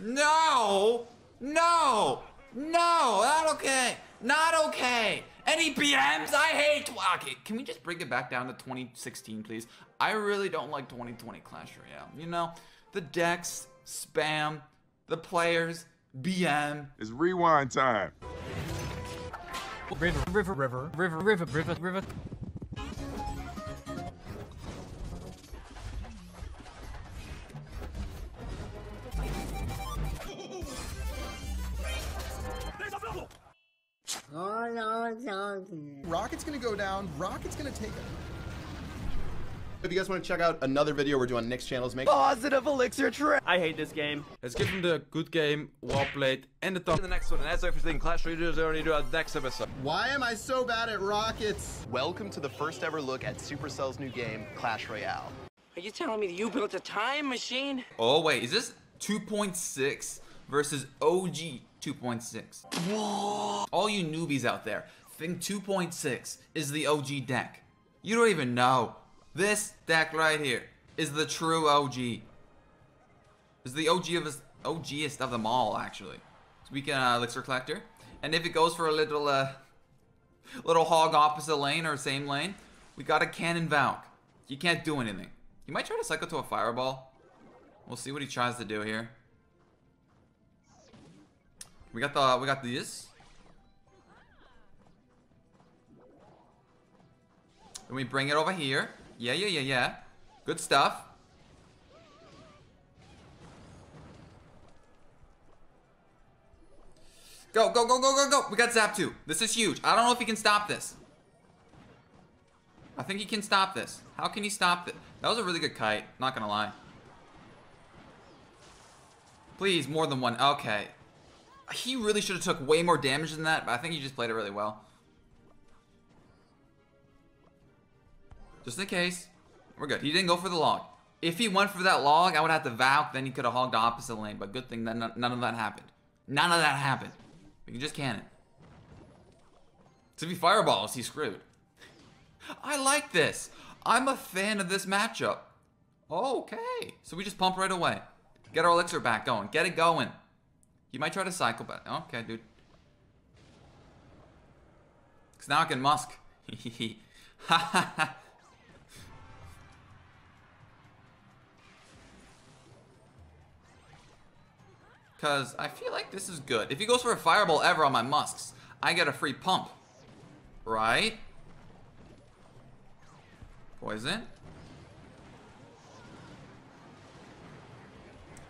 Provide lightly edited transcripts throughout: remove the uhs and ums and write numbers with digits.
No! No! No! Not okay! Not okay! Any BMs? I hate... Okay, can we just bring it back down to 2016, please? I really don't like 2020 Clash Royale. You know, the decks, spam, the players, BM. It's rewind time. River, river, river, river, river, river, river. Rocket's gonna go down. Rocket's gonna take it. If you guys want to check out another video we're doing on Nick's channel, make positive elixir trip. I hate this game. Let's give him the good game, well played, and the top in the next one. And that's everything. Clash Royale already do our next episode. Why am I so bad at rockets? Welcome to the first ever look at Supercell's new game, Clash Royale. Are you telling me that you built a time machine? Oh wait, is this 2.6 versus OG 2.6? Whoa! All you newbies out there think 2.6 is the OG deck. You don't even know. This deck right here is the true OG. It's the OGest of them all, actually. So we can elixir collector, and if it goes for a little little hog opposite lane or same lane, we got a cannon Valk. You can't do anything. He might try to cycle to a fireball. We'll see what he tries to do here. We got these. And we bring it over here. Yeah. Good stuff. Go. We got Zap 2. This is huge. I don't know if he can stop this. I think he can stop this. How can he stop this? That was a really good kite. Not gonna lie. Please, more than one. Okay. He really should have took way more damage than that, but I think he just played it really well. Just in case, we're good. He didn't go for the log. If he went for that log, I would have to Valk, then he could have hogged the opposite lane, but good thing that none of that happened. None of that happened. We can just cannon. So if he fireballs, he's screwed. I like this. I'm a fan of this matchup. Okay. So we just pump right away. Get our elixir back going. Get it going. You might try to cycle, but okay, dude. Because now I can Musk. Because I feel like this is good. If he goes for a fireball ever on my Musks, I get a free pump. Right? Poison.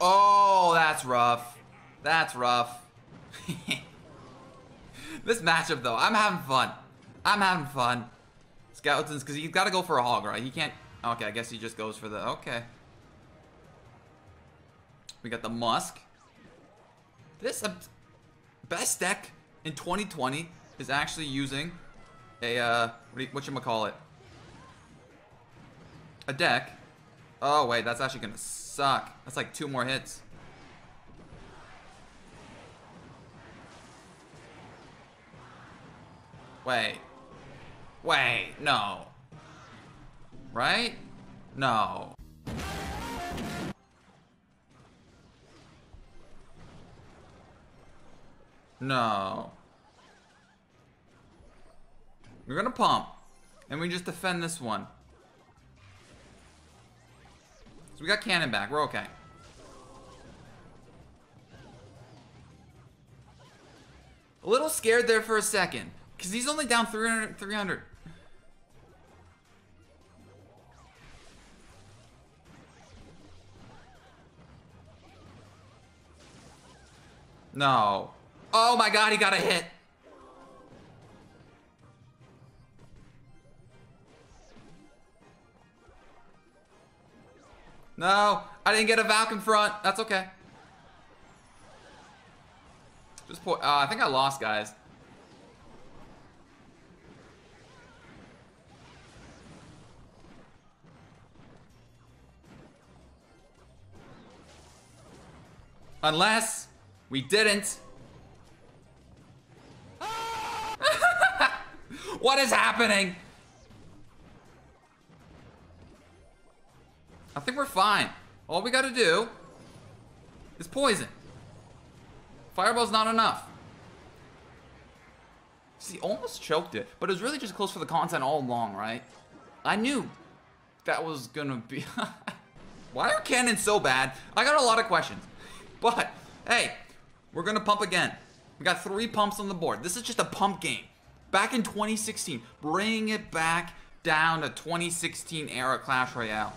Oh, that's rough. That's rough. This matchup, though, I'm having fun. I'm having fun. Skeletons, because he's got to go for a hog, right? He can't... Okay, I guess he just goes for the... Okay. We got the Musk. This best deck in 2020 is actually using a, whatchamacallit? A deck. Oh, wait, that's actually going to suck. That's like 2 more hits. Wait, no. Right? No. No. We're gonna pump. And we just defend this one. So we got cannon back. We're okay. A little scared there for a second. Because he's only down 300. No. Oh my god, he got a hit. No, I didn't get a Valk in front. That's okay. Just point. I think I lost, guys. Unless we didn't. What is happening? I think we're fine. All we gotta do is poison. Fireball's not enough. See, almost choked it, but it was really just close for the content all along, right? I knew that was gonna be... Why are cannons so bad? I got a lot of questions. But, hey, we're gonna pump again. We got 3 pumps on the board. This is just a pump game. Back in 2016, bring it back down to 2016 era Clash Royale.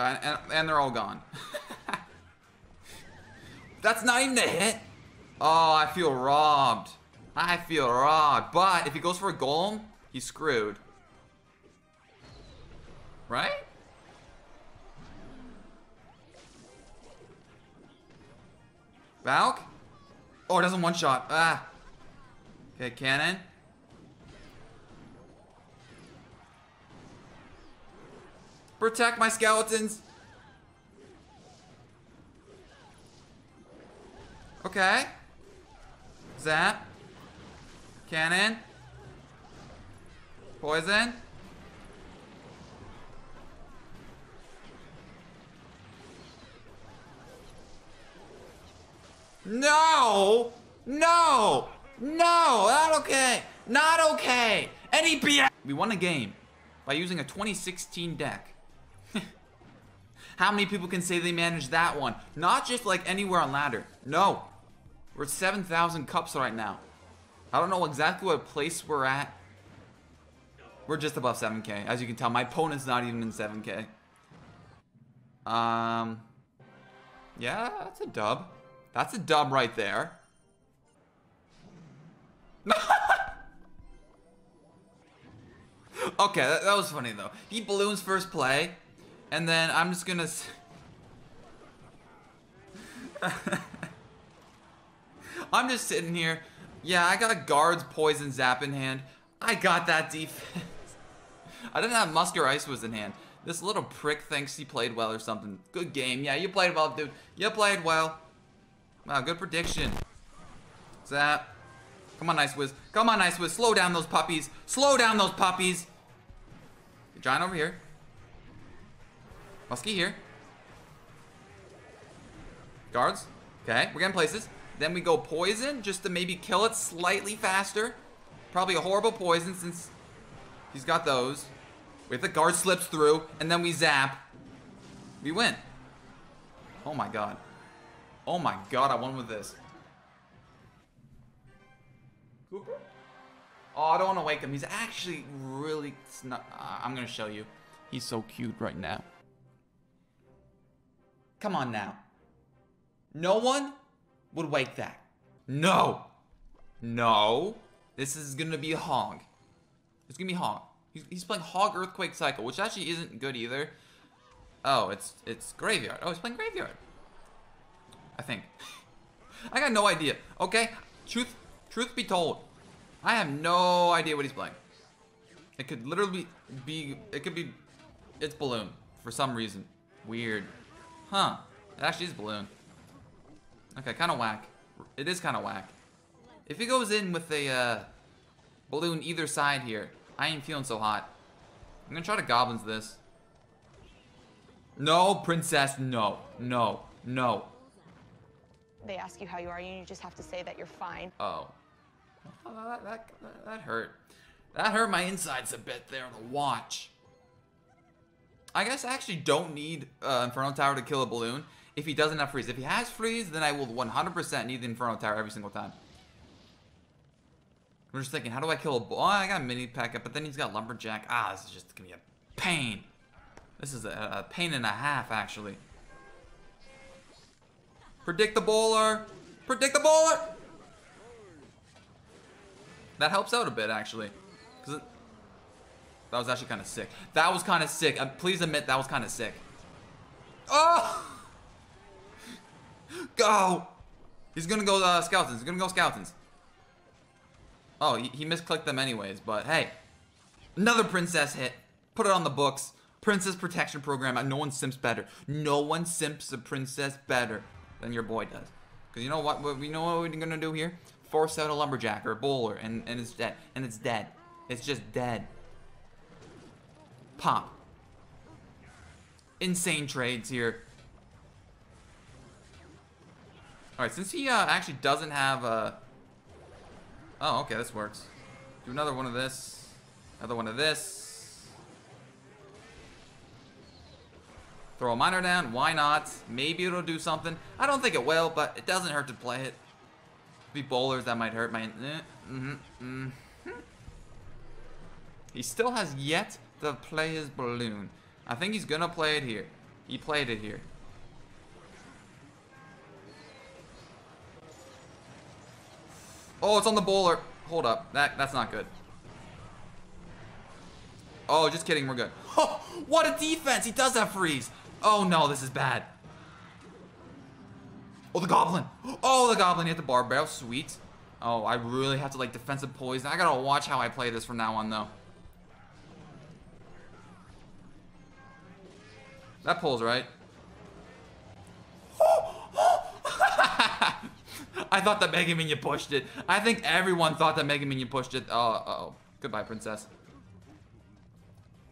And they're all gone. That's not even a hit. Oh, I feel robbed. I feel robbed. But if he goes for a golem, he's screwed. Right? Valk? Oh, it doesn't one-shot. Ah. Okay, cannon. Protect my skeletons. Okay. Zap. Cannon. Poison. No! No! No! Not okay! Not okay! Any BM! We won a game by using a 2016 deck. How many people can say they managed that one? Not just like anywhere on ladder. No. We're at 7,000 cups right now. I don't know exactly what place we're at. We're just above 7K. As you can tell, my opponent's not even in 7K. Yeah, that's a dub. That's a dub right there. Okay, that was funny though. He balloons first play. And then I'm just gonna... I'm just sitting here. Yeah, I got a guard's poison zap in hand. I got that defense. I didn't have Musker Ice was in hand. This little prick thinks he played well or something. Good game. Yeah, you played well, dude. You played well. Wow, good prediction. Zap. Come on, Ice Wiz. Come on, Ice Wiz. Slow down those puppies. Slow down those puppies. Giant over here. Muskie here. Guards. Okay, we're getting places. Then we go poison just to maybe kill it slightly faster. Probably a horrible poison since he's got those. Wait, the guard slips through and then we zap. We win. Oh my god. Oh my god, I won with this. Cooper? Oh, I don't want to wake him. He's actually really snug. I'm going to show you. He's so cute right now. Come on now. No one would wake that. No. No. This is going to be Hog. It's going to be Hog. He's playing Hog Earthquake Cycle, which actually isn't good either. Oh, it's Graveyard. Oh, he's playing Graveyard. I think. I got no idea. Okay? Truth be told. I have no idea what he's playing. It could literally be... It could be... It's Balloon. For some reason. Weird. Huh. It actually is Balloon. Okay, kind of whack. It is kind of whack. If he goes in with a Balloon either side here, I ain't feeling so hot. I'm going to try to Goblins this. No, Princess, no. No. No. They ask you how you are, and you just have to say that you're fine. Oh. That hurt. That hurt my insides a bit there to watch. I guess I actually don't need Inferno Tower to kill a balloon if he doesn't have freeze. If he has freeze, then I will 100% need the Inferno Tower every single time. I'm just thinking, how do I kill a balloon? Oh, I got a mini packet, but then he's got Lumberjack. Ah, this is just going to be a pain. This is a pain and a half, actually. Predict the bowler. Predict the bowler. That helps out a bit, actually. Because... That was actually kind of sick. That was kind of sick. Please admit that was kind of sick. Oh! Go! He's going to go Skeletons. He's going to go Skeletons. Oh, he misclicked them anyways, but hey. Another Princess hit. Put it on the books. Princess Protection Program. No one simps better. No one simps a princess better than your boy does. Because you know what? We know what we're going to do here? Force out a Lumberjack or a Bowler, and it's dead. And it's dead. It's just dead. Pop. insane trades here. Alright, since he actually doesn't have a... Oh, okay, this works. Do another one of this. Another one of this. Throw a miner down. Why not? Maybe it'll do something. I don't think it will, but it doesn't hurt to play it. Be bowlers, that might hurt. He still has yet to play his balloon. I think he's gonna play it here. He played it here. Oh, it's on the bowler. Hold up. That's not good. Oh, just kidding. We're good. Oh, what a defense. He does have freeze. Oh, no. This is bad. Oh, the goblin. Oh, the goblin hit the bar barrel. Sweet. Oh, I really have to, like, defensive poison. I gotta watch how I play this from now on, though. That pulls, right? I thought that Mega Minion pushed it. I think everyone thought that Mega Minion pushed it. Uh-oh. Goodbye, princess.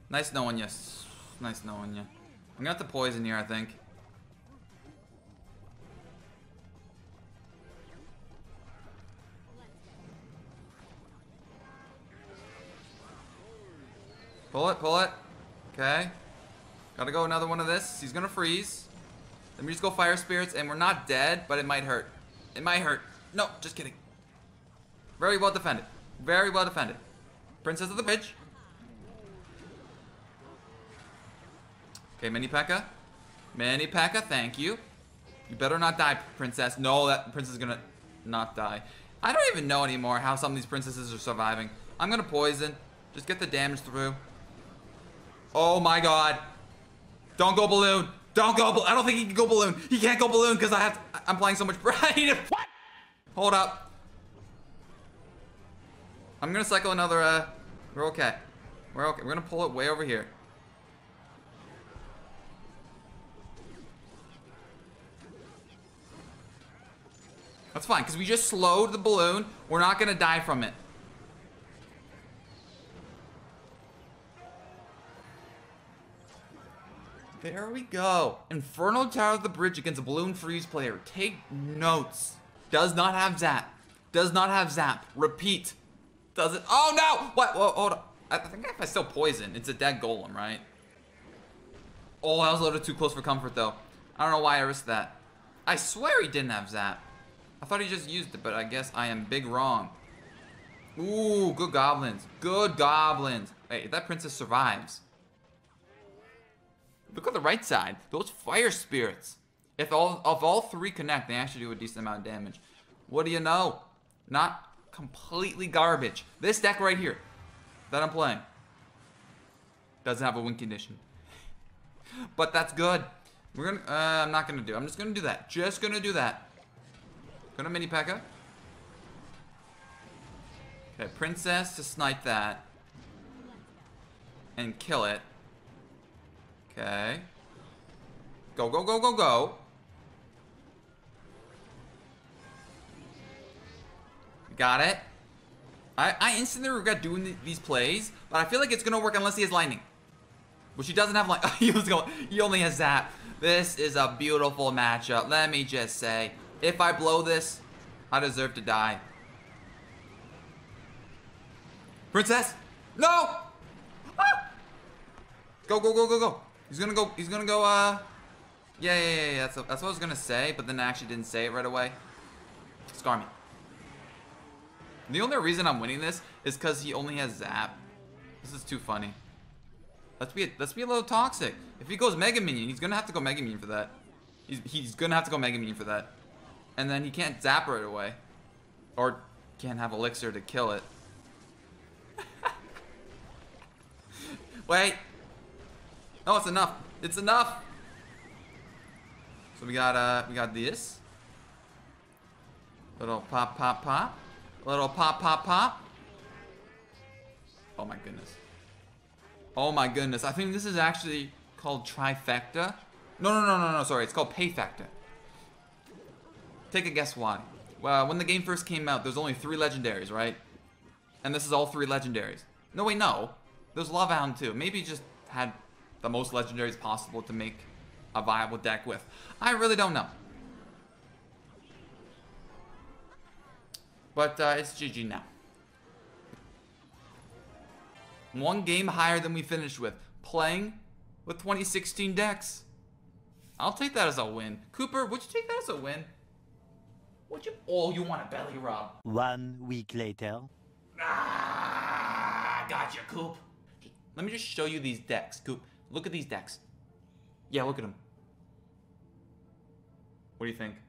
Nice knowing you. Nice knowing you. I'm gonna have to poison here, I think. Pull it, pull it. Okay. Gotta go another one of this. He's gonna freeze. Let me just go Fire Spirits, and we're not dead, but it might hurt. It might hurt. No, just kidding. Very well defended. Very well defended. Princess of the Pitch. Okay, Mini P.E.K.K.A. Mini P.E.K.K.A., thank you. You better not die, princess. No, that princess is gonna not die. I don't even know anymore how some of these princesses are surviving. I'm gonna poison. Just get the damage through. Oh my god. Don't go balloon. Don't go balloon. I don't think he can go balloon. He can't go balloon because I have to, I'm playing so much. I need to, what? Hold up. I'm gonna cycle another. We're okay. We're okay. We're gonna pull it way over here. That's fine because we just slowed the balloon. We're not gonna die from it. There we go. Infernal Tower of the Bridge against a balloon freeze player. Take notes. Does not have zap. Does not have zap. Repeat. Doesn't. Oh no! What? Whoa, hold on. I think if I still poison, it's a dead golem, right? Oh, I was a little too close for comfort though. I don't know why I risked that. I swear he didn't have zap. I thought he just used it, but I guess I am big wrong. Ooh, good goblins. Good goblins. Wait, if that princess survives. Look on the right side. Those Fire Spirits. If all three connect, they actually do a decent amount of damage. What do you know? Not completely garbage. This deck right here that I'm playing doesn't have a win condition. But that's good. We're gonna I'm not gonna do. I'm just gonna do that. Just gonna do that. Gonna Mini P.E.K.K.A. Okay, princess to snipe that. And kill it. Okay. Go, go, go, go, go. Got it. I instantly regret doing these plays, but I feel like it's going to work unless he has lightning. Which he doesn't have lightning. He only has zap. This is a beautiful matchup. Let me just say, if I blow this, I deserve to die. Princess. No. Ah! Go, go, go, go, go. He's gonna go, yeah, that's what I was gonna say, but then I actually didn't say it right away. Scar me. The only reason I'm winning this is because he only has zap. This is too funny. Let's be a little toxic. If he goes Mega Minion, he's gonna have to go Mega Minion for that. He's gonna have to go Mega Minion for that. And then he can't zap right away. Or can't have elixir to kill it. Wait. No, it's enough. It's enough. So we got this. Little pop, pop, pop. Little pop, pop, pop. Oh my goodness. Oh my goodness. I think this is actually called trifecta. No. Sorry, it's called payfecta. Take a guess why. Well, when the game first came out, there's only 3 legendaries, right? And this is all 3 legendaries. No, wait, no. There's Lava Hound too. Maybe just had the most legendaries possible to make a viable deck with? I really don't know. But it's GG now. One game higher than we finished with. Playing with 2016 decks. I'll take that as a win. Cooper, would you take that as a win? Would you? Oh, you want a belly rub. 1 week later. Ah, gotcha, Coop. Let me just show you these decks, Coop. Look at these decks. Yeah, look at them. What do you think?